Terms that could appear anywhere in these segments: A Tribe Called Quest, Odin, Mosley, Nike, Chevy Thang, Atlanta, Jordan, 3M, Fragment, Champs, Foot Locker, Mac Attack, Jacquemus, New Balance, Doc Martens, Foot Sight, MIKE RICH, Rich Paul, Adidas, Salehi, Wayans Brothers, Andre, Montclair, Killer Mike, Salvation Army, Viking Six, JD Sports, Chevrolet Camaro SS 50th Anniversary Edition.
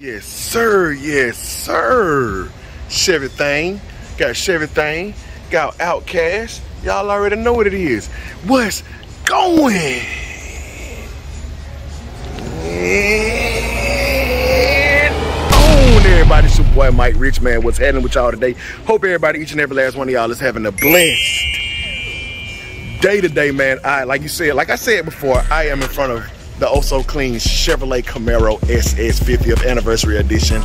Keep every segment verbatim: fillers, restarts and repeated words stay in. Yes, sir. Yes, sir. Chevy Thang. Got Chevy Thang. Got Outcast. Y'all already know what it is. What's going? And on, everybody. It's your boy, Mike Rich, man. What's happening with y'all today? Hope everybody, each and every last one of y'all, is having a blessed day today, man. I, like you said, like I said before, I am in front of the oh-so-clean Chevrolet Camaro S S fiftieth Anniversary Edition.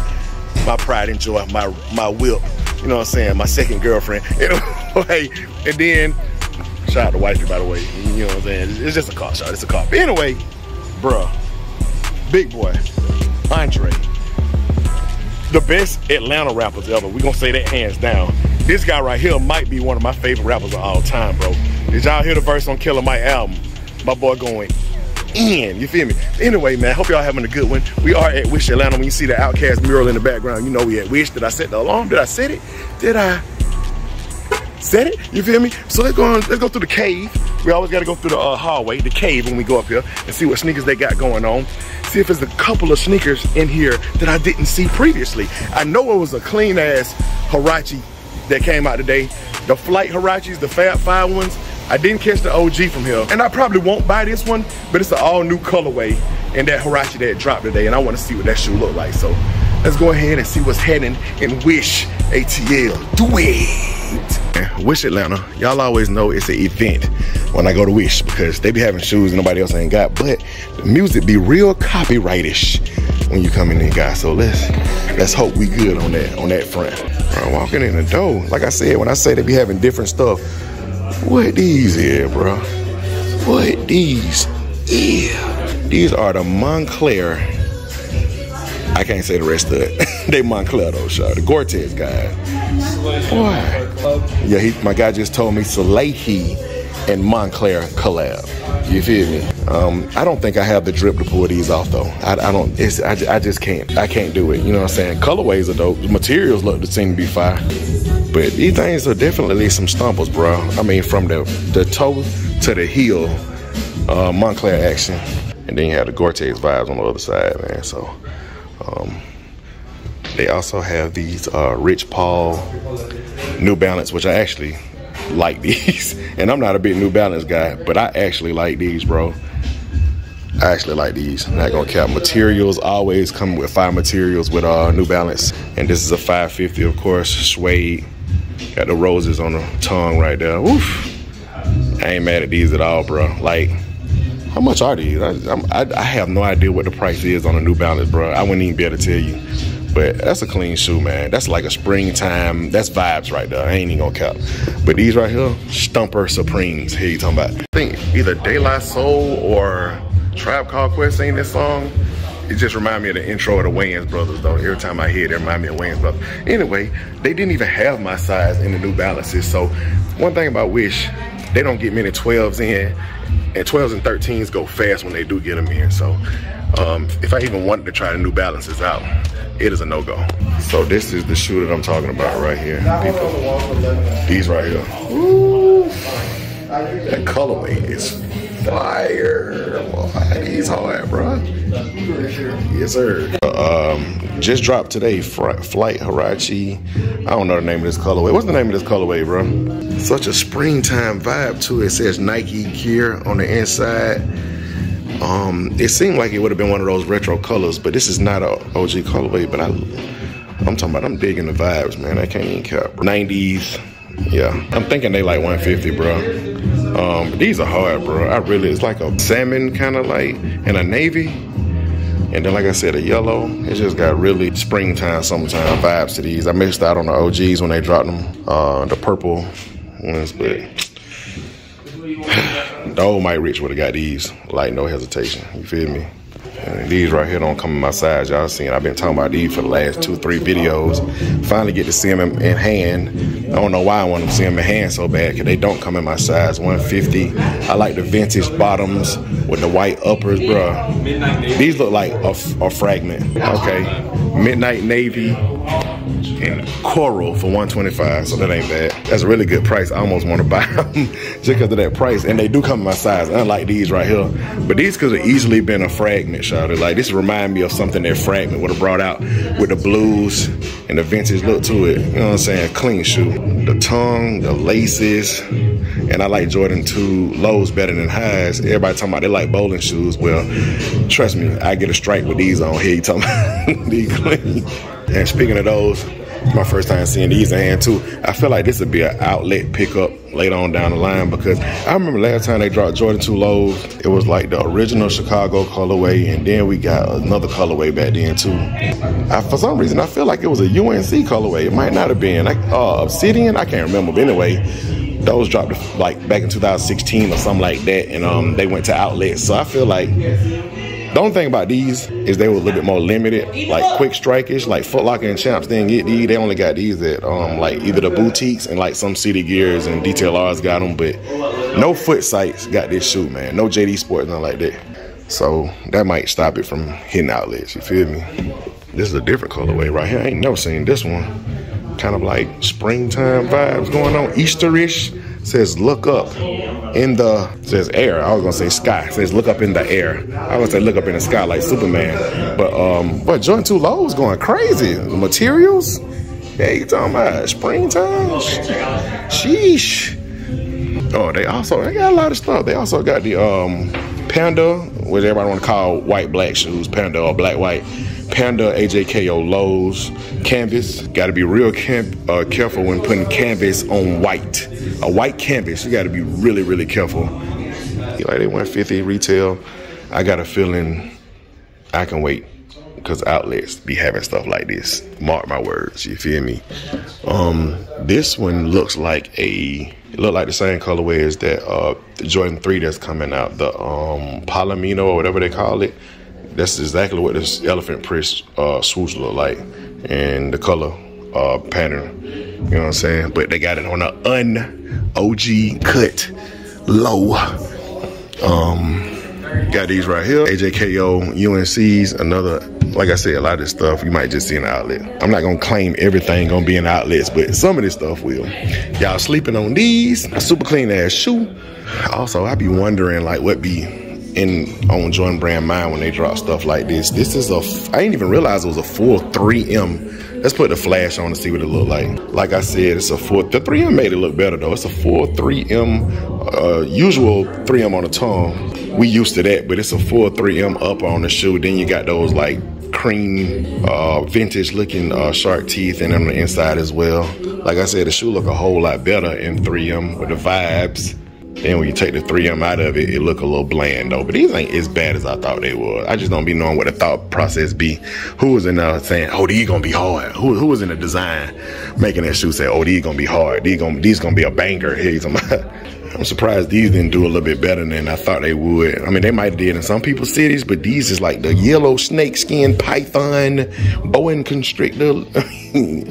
My pride and joy, my my whip. You know what I'm saying? My second girlfriend. Anyway, and then, shout out to wifey, by the way. You know what I'm saying? It's just a car, shot. It's a car. But anyway, bruh, big boy, Andre, the best Atlanta rappers ever. We're going to say that hands down. This guy right here might be one of my favorite rappers of all time, bro. Did y'all hear the verse on Killer Mike album? My boy going in, you feel me? Anyway, man, hope y'all having a good one. We are at Wish Atlanta. When you see the Outcast mural in the background, you know we at Wish. Did I set the alarm? Did I set it? Did I set it? You feel me? So let's go on, let's go through the cave. We always gotta go through the uh, hallway, the cave, when we go up here and see what sneakers they got going on. See if there's a couple of sneakers in here that I didn't see previously. I know it was a clean ass Huarache that came out today. The Flight Huaraches, the Fab Five ones. I didn't catch the O G from here, and I probably won't buy this one, but it's an all-new colorway in that Huarache that dropped today, and I want to see what that shoe look like. So let's go ahead and see what's happening in Wish A T L. Do it! Wish Atlanta, y'all always know it's an event when I go to Wish, because they be having shoes nobody else ain't got, but the music be real copyright-ish when you come in there, guys. So let's let's hope we good on that on that front. All right, walking in the door, like I said, when I say they be having different stuff, what these here, bro? What these? Yeah, these are the Montclair. I can't say the rest of it. They Montclair though, shot. The Gore-Tex guy. Boy. Yeah, he, my guy just told me Salehi and Montclair collab. You feel me? Um, I don't think I have the drip to pull these off though. I, I don't. It's, I, I just can't. I can't do it. You know what I'm saying? Colorways are dope. The materials look to seem to be fire. But these things are definitely some stumbles, bro. I mean, from the, the toe to the heel, uh, Montclair action. And then you have the Gore-Tex vibes on the other side, man. So, um, they also have these uh, Rich Paul New Balance, which I actually like these. And I'm not a big New Balance guy, but I actually like these, bro. I actually like these. I'm not gonna cap. Materials always come with five materials with uh, New Balance. And this is a five fifty, of course, suede. Got the roses on the tongue right there. Oof. I ain't mad at these at all, bro. Like, how much are these? I, I, I have no idea what the price is on a New Balance, bro. I wouldn't even be able to tell you. But that's a clean shoe, man. That's like a springtime. That's vibes right there. I ain't even gonna cap. But these right here, Stumper Supremes. Here you talking about? I think either De La Soul or Tribe Called Quest sing this song. It just reminds me of the intro of the Wayans Brothers, though. Every time I hear it, it reminds me of Wayans Brothers. Anyway, they didn't even have my size in the New Balances. So one thing about Wish, they don't get many twelves in, and twelves and thirteens go fast when they do get them in. So um, if I even wanted to try the New Balances out, it is a no-go. So this is the shoe that I'm talking about right here, people. These right here. Ooh, that colorway is fire. Boy, these hard, bro. Yes, sir. Uh, um, just dropped today, Flight Huarache. I don't know the name of this colorway. What's the name of this colorway, bro? Such a springtime vibe to it. It says Nike Gear on the inside. Um, it seemed like it would have been one of those retro colors, but this is not a O G colorway. But I, I'm talking about, I'm digging the vibes, man. I can't even cap. nineties. Yeah, I'm thinking they like one fifty, bro. Um, but these are hard, bro. I really, it's like a salmon kind of light and a navy. And then, like I said, a yellow. It just got really springtime, summertime vibes to these. I missed out on the O Gs when they dropped them. Uh, the purple ones, but the old Mike Rich would have got these. Like, no hesitation. You feel me? And these right here don't come in my size. Y'all seen, I've been talking about these for the last two, three videos. Finally get to see them in, in hand. I don't know why I want to see them in hand so bad, because they don't come in my size. one fifty. I like the vintage bottoms with the white uppers, bro. These look like a, a fragment. Okay. Midnight Navy. and coral for one twenty-five, so that ain't bad. That's a really good price. I almost want to buy them just because of that price, and they do come in my size, unlike these right here. But these could have easily been a Fragment, shawty. Like, this remind me of something that Fragment would have brought out with the blues and the vintage look to it. You know what I'm saying? Clean shoe. The tongue, the laces, and I like Jordan two lows better than highs. Everybody talking about they like bowling shoes. Well, trust me, I get a strike with these on here. You talking about these clean. And speaking of those, my first time seeing these in hand too. I feel like this would be an outlet pickup later on down the line, because I remember last time they dropped Jordan two lows, it was like the original Chicago colorway, and then we got another colorway back then too. I, for some reason, I feel like it was a U N C colorway. It might not have been. Like, uh, Obsidian? I can't remember. But anyway, those dropped like back in two thousand sixteen or something like that, and um, they went to outlets. So I feel like the only thing about these is they were a little bit more limited, like quick strike-ish, like Foot Locker and Champs didn't get these. They only got these at um, like either the boutiques and like some City Gears and D T L Rs got them, but no Foot Sights got this shoe, man. No J D Sports, nothing like that. So that might stop it from hitting outlets, you feel me? This is a different colorway right here. I ain't never seen this one. Kind of like springtime vibes going on, Easter-ish. Says look up in the, says air, I was gonna say sky. Says look up in the air. I was gonna say look up in the sky like Superman. But um, but Jordan two low is going crazy. The materials, yeah, you talking about springtime? Sheesh. Oh, they also, they got a lot of stuff. They also got the um, Panda, which everybody wanna call white black shoes, Panda or black white. Panda A J K O lows, canvas. Got to be real camp, uh, careful when putting canvas on white. A white canvas, you got to be really, really careful. Like they went fifty retail. I got a feeling I can wait, because outlets be having stuff like this. Mark my words, you feel me? Um, this one looks like a, it look like the same colorway as that uh, the Jordan three that's coming out, the um, Palomino or whatever they call it. That's exactly what this elephant print uh, swoosh look like, and the color uh, pattern. You know what I'm saying? But they got it on an un-O G cut low. Um, got these right here. A J K O U N Cs. Another, like I said, a lot of this stuff you might just see in the outlet. I'm not gonna claim everything gonna be in the outlets, but some of this stuff will. Y'all sleeping on these? A super clean ass shoe. Also, I be wondering like what be in on Jordan brand mind when they drop stuff like this. This is a, I didn't even realize it was a full three M. Let's put the flash on to see what it look like. Like I said, it's a full, the three M made it look better though. It's a full three M, uh, usual three M on the tongue. We used to that, but it's a full three M up on the shoe. Then you got those like cream, uh, vintage looking uh, shark teeth, and on the inside as well. Like I said, the shoe look a whole lot better in three M with the vibes. Then when you take the three M out of it, it look a little bland though. But these ain't as bad as I thought they were. I just don't be knowing what the thought process be. Who was in there saying, oh, these gonna be hard? Who, who was in the design making that shoe say, oh, these gonna be hard? These gonna, these gonna be a banger. I'm surprised these didn't do a little bit better than I thought they would. I mean, they might have did in some people's cities, but these is like the yellow snake skin python boa constrictor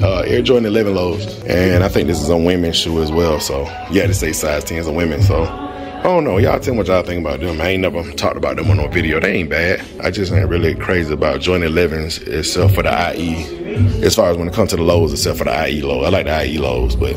uh, Air Jordan eleven lows. And I think this is a women's shoe as well. So yeah, they say size tens on women. So I don't know. Y'all tell me what y'all think about them. I ain't never talked about them on no video. They ain't bad. I just ain't really crazy about Jordan elevens itself for the I E. As far as when it comes to the lows, except for the I E low. I like the I E lows, but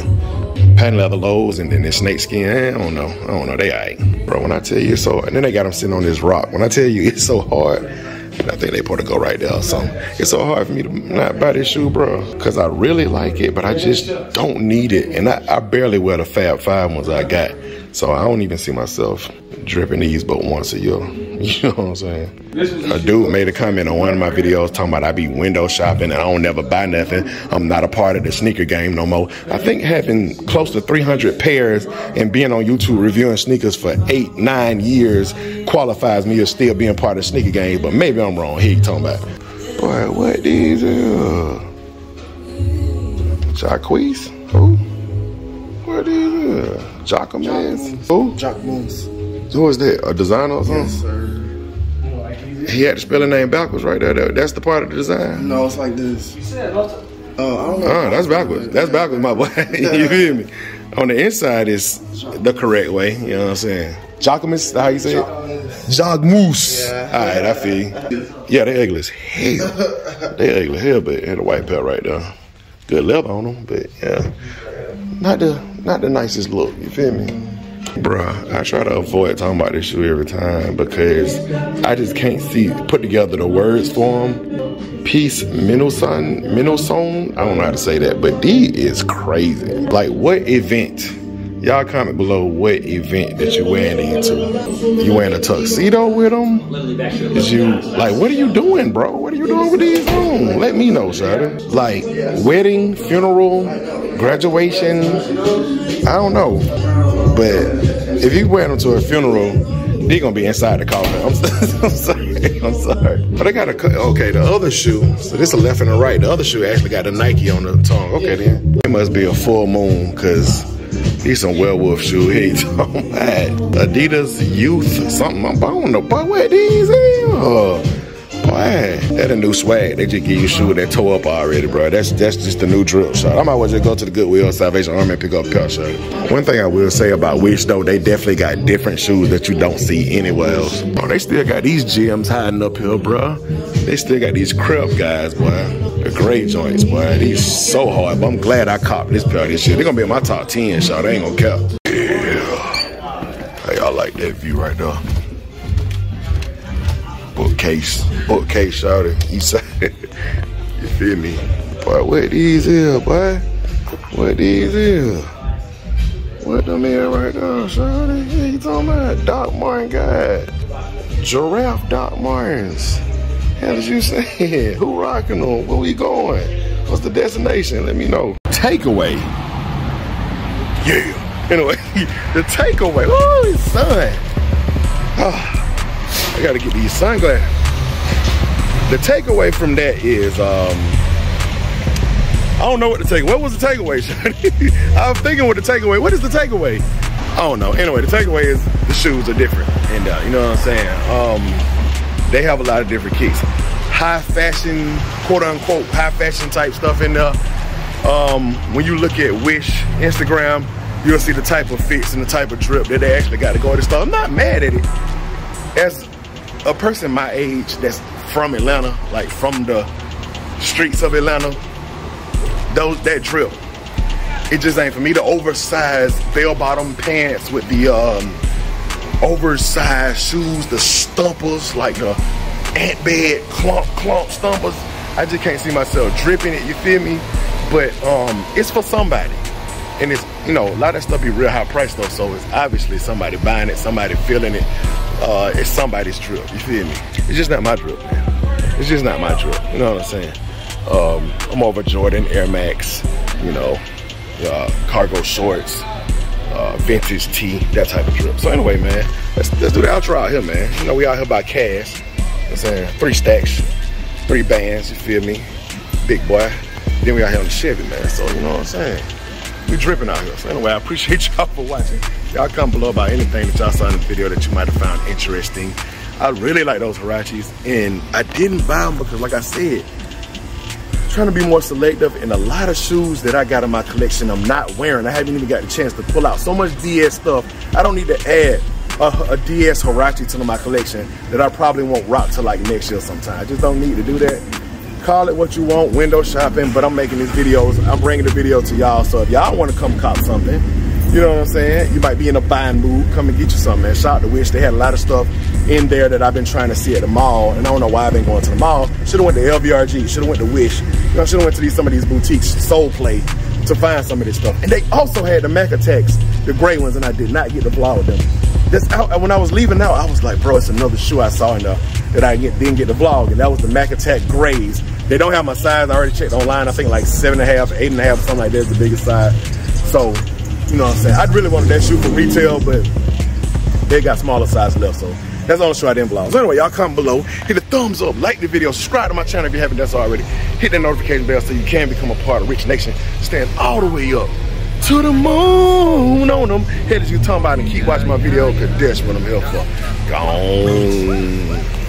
patent leather lows and then this snake skin, I don't know. I don't know. They aight. Bro, when I tell you so, and then they got them sitting on this rock. When I tell you it's so hard, I think they put a go right there or something. It's so hard for me to not buy this shoe, bro, because I really like it, but I just don't need it. And I, I barely wear the Fab Five ones I got, so I don't even see myself dripping these but once a year. You know what I'm saying? A dude made a comment on one of my videos talking about I be window shopping and I don't never buy nothing. I'm not a part of the sneaker game no more. I think having close to three hundred pairs and being on YouTube reviewing sneakers for eight, nine years qualifies me as still being part of the sneaker game, but maybe I'm wrong. He talking about, boy, what these are? Jacquemus? Who? What these are? Jacquemus? Who? Jacquemus. Who is that? A designer or something? Yes, sir. He had the spelling name backwards right there. That's the part of the design. No, it's like this. You said lots of... Oh, I don't know. Oh, that's backwards. That's backwards, my boy. You feel me? On the inside is the correct way. You know what I'm saying? Jacquemus, how you say it? Jacquemus. Yeah. All right, I feel you. Yeah, they're ugly as hell. They're ugly as hell, but it had a white pelt right there. good leather on them, but yeah, not the not the nicest look. You feel me, bruh? I try to avoid talking about this shoe every time because I just can't see put together the words for them. Peace Mendelssohn, Mendelssohn. I don't know how to say that, but D is crazy. Like, what event? Y'all comment below what event that you're wearing into. You wearing a tuxedo with them? Is you like, what are you doing, bro? What are you doing with these on? Let me know, Jordan. Like wedding, funeral, graduation. I don't know, but if you wear them to a funeral, they're gonna be inside the coffin. I'm, I'm sorry. I'm sorry. But I got a okay. The other shoe. So this is a left and a right. The other shoe actually got a Nike on the tongue. Okay, then it must be a full moon because. He's some werewolf shoe. He talking about Adidas Youth something. I don't know, boy, where these is? Boy, that a new swag. They just give you a shoe that tore up already, bro. That's that's just the new drip shot. I might as well just go to the Goodwill, Salvation Army, and pick up a pair of shoes. One thing I will say about Wish though, they definitely got different shoes that you don't see anywhere else. Bro, they still got these gyms hiding up here, bro. They still got these crib guys, boy. The gray joints, boy. These so hard, but I'm glad I copped this pair of this shit. They're gonna be in my top ten, y'all. They ain't gonna count. Yeah. Hey, y'all like that view right there? Bookcase. Bookcase, y'all. East side. You feel me? Boy, what these is, boy? What these is? What them is right there, y'all? What you talking about? Doc Martin guy. Giraffe Doc Martens. How did you say? Who rocking them? Where we going? What's the destination? Let me know. Takeaway. Yeah. Anyway, the takeaway. Ooh, it's sun. Oh, I gotta get these sunglasses. The takeaway from that is, um, I don't know what to take. What was the takeaway, Shani? I was thinking with the takeaway. What is the takeaway? I don't know. Anyway, the takeaway is the shoes are different. And uh, you know what I'm saying? Um, They have a lot of different kicks. High fashion, quote unquote, high fashion type stuff in there. Um, when you look at Wish Instagram, you'll see the type of fits and the type of drip that they actually got to go to store. I'm not mad at it. As a person my age that's from Atlanta, like from the streets of Atlanta, those that drip, it just ain't for me. The oversized bell bottom pants with the um, oversized shoes, the stumpers, like the ant bed clump clump stumpers. I just can't see myself dripping it, you feel me? But um it's for somebody, and it's, you know, a lot of stuff be real high priced though, so it's obviously somebody buying it, somebody feeling it. Uh it's somebody's drip, you feel me? It's just not my drip, man. It's just not my drip, you know what I'm saying? um I'm over Jordan, Air Max, you know, uh cargo shorts, Uh, vintage tea, that type of drip. So anyway, man, let's, let's do the outro out here, man. You know, we out here by cash. You know what I'm saying? Three stacks, three bands, you feel me? Big boy. Then we out here on the Chevy, man. So, you know what I'm saying? We dripping out here. So anyway, I appreciate y'all for watching. Y'all comment below about anything that y'all saw in the video that you might have found interesting. I really like those Huaraches, and I didn't buy them because, like I said, trying to be more selective, and a lot of shoes that I got in my collection I'm not wearing. I haven't even got the chance to pull out so much D S stuff. I don't need to add a, a D S Huarache to my collection that I probably won't rock till like next year sometime. I just don't need to do that. Call it what you want, window shopping, but I'm making these videos. I'm bringing the video to y'all, so if y'all want to come cop something, you know what I'm saying? You might be in a buying mood, come and get you something, man. Shout out to Wish. They had a lot of stuff in there that I've been trying to see at the mall, and I don't know why I've been going to the mall. Should've went to L V R G, should've went to Wish. You know, should've went to these, some of these boutiques, Soul Play, to find some of this stuff. And they also had the Mac Attacks, the gray ones, and I did not get to vlog them. That's out, when I was leaving out, I was like, bro, it's another shoe I saw in there that I get, didn't get to vlog, and that was the Mac Attack grays. They don't have my size. I already checked online. I think like seven and a half, eight and a half, something like that is the biggest size. So, you know what I'm saying? I'd really wanted that shoe for retail, but they got smaller size left, so that's all the shoe I didn't vlog. So anyway, y'all comment below, hit a thumbs up, like the video, subscribe to my channel if you haven't done so already. Hit that notification bell so you can become a part of Rich Nation. Stand all the way up to the moon on them. Head as you talking about and keep watching my video, because that's what I'm here for. Gone.